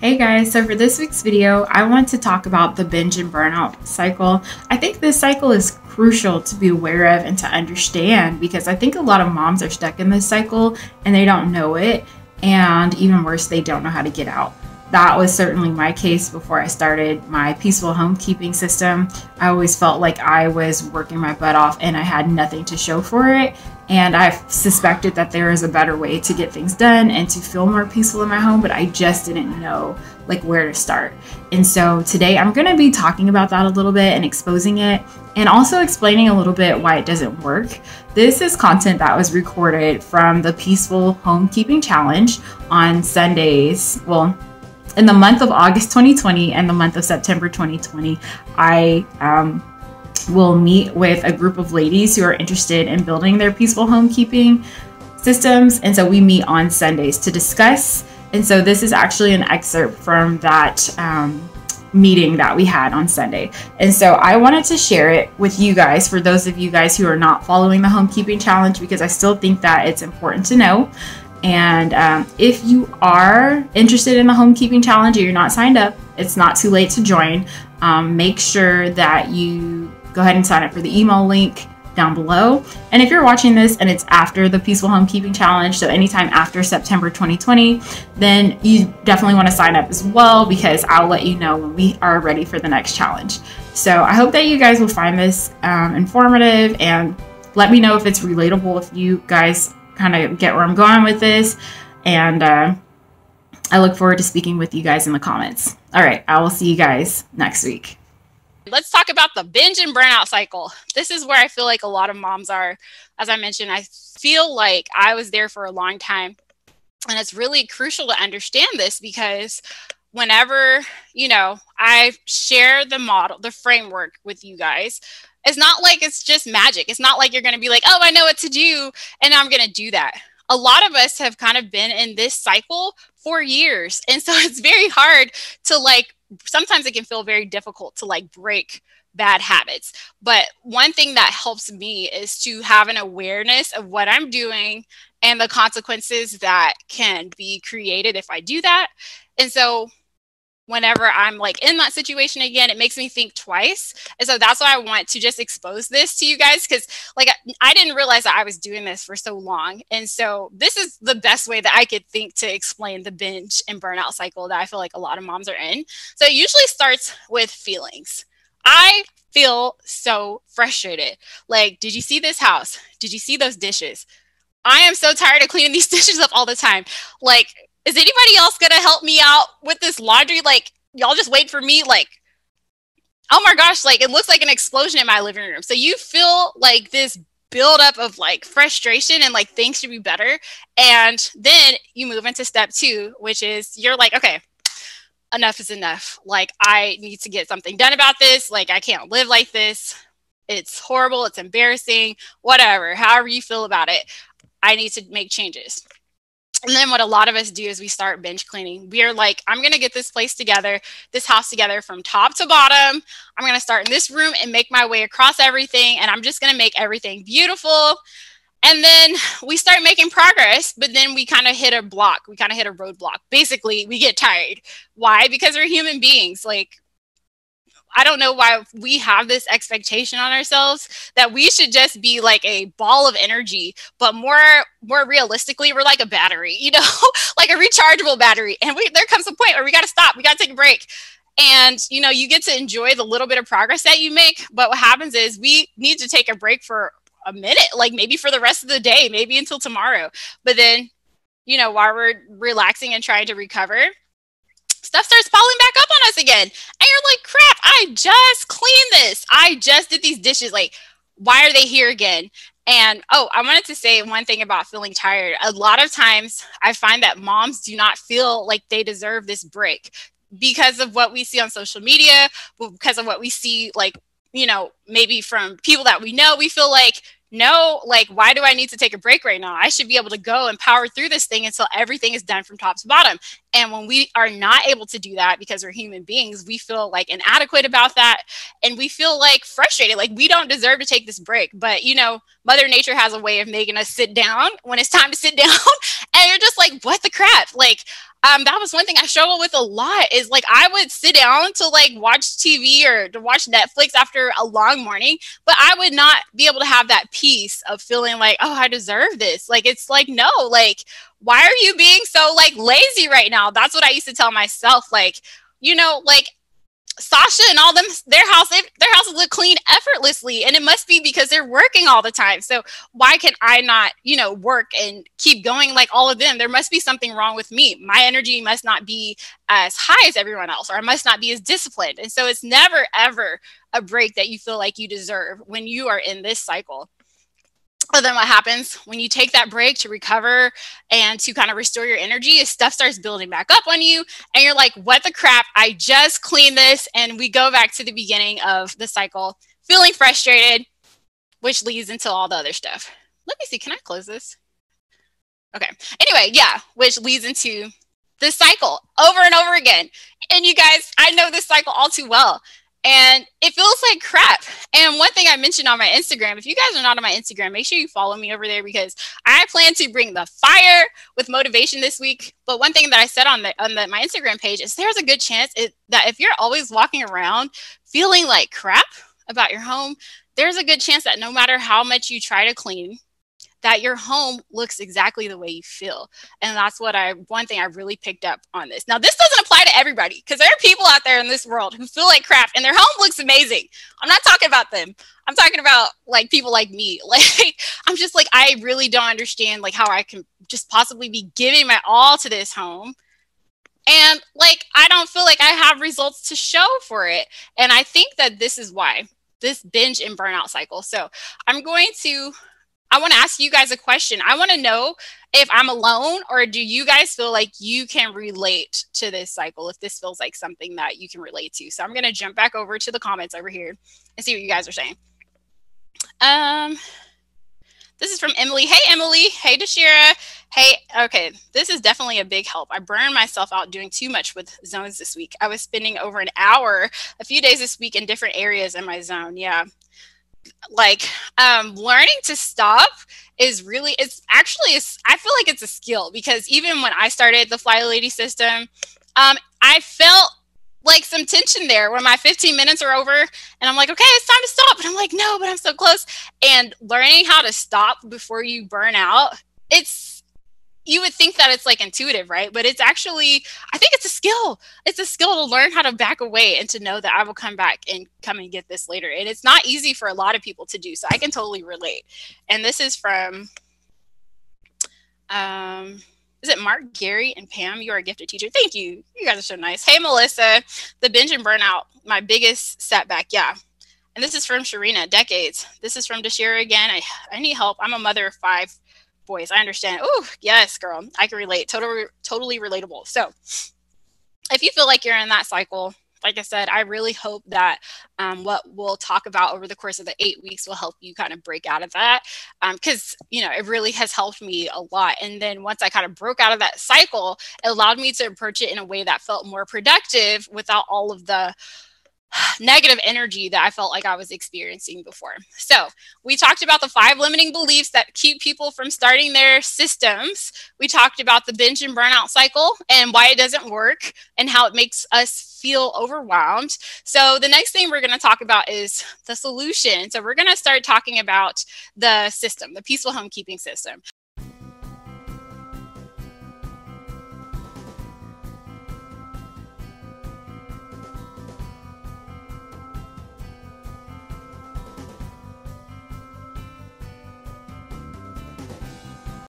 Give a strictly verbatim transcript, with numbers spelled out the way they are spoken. Hey guys, so for this week's video, I want to talk about the binge and burnout cycle. I think this cycle is crucial to be aware of and to understand because I think a lot of moms are stuck in this cycle and they don't know it, and even worse, they don't know how to get out. That was certainly my case before I started my peaceful homekeeping system. I always felt like I was working my butt off and I had nothing to show for it. And I suspected that there is a better way to get things done and to feel more peaceful in my home, but I just didn't know like where to start. And so today I'm going to be talking about that a little bit and exposing it and also explaining a little bit why it doesn't work. This is content that was recorded from the Peaceful Homekeeping Challenge on Sundays. Well, in the month of August twenty twenty and the month of September twenty twenty, I um, will meet with a group of ladies who are interested in building their peaceful homekeeping systems. And so we meet on Sundays to discuss. And so this is actually an excerpt from that um, meeting that we had on Sunday. And so I wanted to share it with you guys, for those of you guys who are not following the Homekeeping Challenge, because I still think that it's important to know. And um, if you are interested in the Homekeeping Challenge or you're not signed up, it's not too late to join. Um, make sure that you go ahead and sign up for the email link down below. And if you're watching this and it's after the Peaceful Homekeeping Challenge, so anytime after September twenty twenty, then you definitely want to sign up as well, because I'll let you know when we are ready for the next challenge. So I hope that you guys will find this um, informative, and let me know if it's relatable, if you guys kind of get where I'm going with this, and uh, I look forward to speaking with you guys in the comments. All right, I will see you guys next week. Let's talk about the binge and burnout cycle. This is where I feel like a lot of moms are. As I mentioned, I feel like I was there for a long time, and it's really crucial to understand this, because whenever, you know, I share the model, the framework with you guys, it's not like it's just magic. It's not like you're going to be like, oh, I know what to do and I'm going to do that. A lot of us have kind of been in this cycle for years. And so it's very hard to, like, sometimes it can feel very difficult to, like, break bad habits. But one thing that helps me is to have an awareness of what I'm doing and the consequences that can be created if I do that. And so whenever I'm, like, in that situation again, it makes me think twice. And so that's why I want to just expose this to you guys, because, like, I didn't realize that I was doing this for so long. And so this is the best way that I could think to explain the binge and burnout cycle that I feel like a lot of moms are in. So it usually starts with feelings. I feel so frustrated. Like, did you see this house? Did you see those dishes? I am so tired of cleaning these dishes up all the time. Like, is anybody else going to help me out with this laundry? Like, y'all just wait for me. Like, oh my gosh, like, it looks like an explosion in my living room. So you feel like this buildup of, like, frustration and, like, things should be better. And then you move into step two, which is you're like, okay, enough is enough. Like, I need to get something done about this. Like, I can't live like this. It's horrible. It's embarrassing, whatever, however you feel about it. I need to make changes. And then what a lot of us do is we start binge cleaning. We are like, I'm going to get this place together, this house together from top to bottom. I'm going to start in this room and make my way across everything. And I'm just going to make everything beautiful. And then we start making progress, but then we kind of hit a block. We kind of hit a roadblock. Basically, we get tired. Why? Because we're human beings. Like, I don't know why we have this expectation on ourselves that we should just be like a ball of energy, but more more realistically, we're like a battery, you know, like a rechargeable battery. And we, there comes a point where we got to stop. We got to take a break. And, you know, you get to enjoy the little bit of progress that you make. But what happens is we need to take a break for a minute, like maybe for the rest of the day, maybe until tomorrow. But then, you know, while we're relaxing and trying to recover, stuff starts piling back up on us again. And you're like, crap, I just cleaned this. I just did these dishes. Like, why are they here again? And, oh, I wanted to say one thing about feeling tired. A lot of times I find that moms do not feel like they deserve this break because of what we see on social media, because of what we see, like, you know, maybe from people that we know. We feel like, no, like, why do I need to take a break right now? I should be able to go and power through this thing until everything is done from top to bottom. And when we are not able to do that because we're human beings, we feel like inadequate about that. And we feel like frustrated, like we don't deserve to take this break. But, you know, Mother Nature has a way of making us sit down when it's time to sit down. And you're just like, what the crap? Like, Um, that was one thing I struggle with a lot is like, I would sit down to like watch T V or to watch Netflix after a long morning, but I would not be able to have that peace of feeling like, oh, I deserve this. Like, it's like, no, like, why are you being so like lazy right now? That's what I used to tell myself. Like, you know, like Sasha and all them, their house, they, their houses look clean effortlessly. And it must be because they're working all the time. So why can I not, you know, work and keep going like all of them? There must be something wrong with me. My energy must not be as high as everyone else, or I must not be as disciplined. And so it's never, ever a break that you feel like you deserve when you are in this cycle. But then what happens when you take that break to recover and to kind of restore your energy is stuff starts building back up on you. And you're like, what the crap? I just cleaned this. And we go back to the beginning of the cycle, feeling frustrated, which leads into all the other stuff. Let me see. Can I close this? Okay. Anyway, yeah, which leads into this cycle over and over again. And you guys, I know this cycle all too well. And it feels like crap. And one thing I mentioned on my Instagram, if you guys are not on my Instagram, make sure you follow me over there because I plan to bring the fire with motivation this week. But one thing that I said on, the, on the, my Instagram page is there's a good chance it, that if you're always walking around feeling like crap about your home, there's a good chance that no matter how much you try to clean, that your home looks exactly the way you feel. And that's what I, one thing I really picked up on this. Now, this doesn't apply to everybody because there are people out there in this world who feel like crap and their home looks amazing. I'm not talking about them. I'm talking about like people like me. Like, I'm just like, I really don't understand like how I can just possibly be giving my all to this home. And like, I don't feel like I have results to show for it. And I think that this is why this binge and burnout cycle. So I'm going to, I want to ask you guys a question. I want to know if I'm alone or do you guys feel like you can relate to this cycle, if this feels like something that you can relate to. So I'm going to jump back over to the comments over here and see what you guys are saying. Um, this is from Emily. Hey, Emily. Hey, Deshira. Hey, okay. This is definitely a big help. I burned myself out doing too much with zones this week. I was spending over an hour, a few days this week in different areas in my zone. Yeah. Like um, learning to stop is really, it's actually, it's, I feel like it's a skill because even when I started the Fly Lady system, um, I felt like some tension there where my fifteen minutes are over and I'm like, okay, it's time to stop. And I'm like, no, but I'm so close. And learning how to stop before you burn out, it's, you would think that it's like intuitive, right? But it's actually, I think it's a skill. It's a skill to learn how to back away and to know that I will come back and come and get this later. And it's not easy for a lot of people to do. So I can totally relate. And this is from, um, is it Mark, Gary, and Pam? You are a gifted teacher. Thank you. You guys are so nice. Hey, Melissa, the binge and burnout, my biggest setback. Yeah. And this is from Sharina, decades. This is from Deshira again. I, I need help. I'm a mother of five boys. I understand. Oh, yes, girl. I can relate. Totally, totally relatable. So if you feel like you're in that cycle, like I said, I really hope that um, what we'll talk about over the course of the eight weeks will help you kind of break out of that. Um, Cause you know, it really has helped me a lot. And then once I kind of broke out of that cycle, it allowed me to approach it in a way that felt more productive without all of the negative energy that I felt like I was experiencing before. So we talked about the five limiting beliefs that keep people from starting their systems. We talked about the binge and burnout cycle and why it doesn't work and how it makes us feel overwhelmed. So the next thing we're going to talk about is the solution. So we're going to start talking about the system, the peaceful homekeeping system.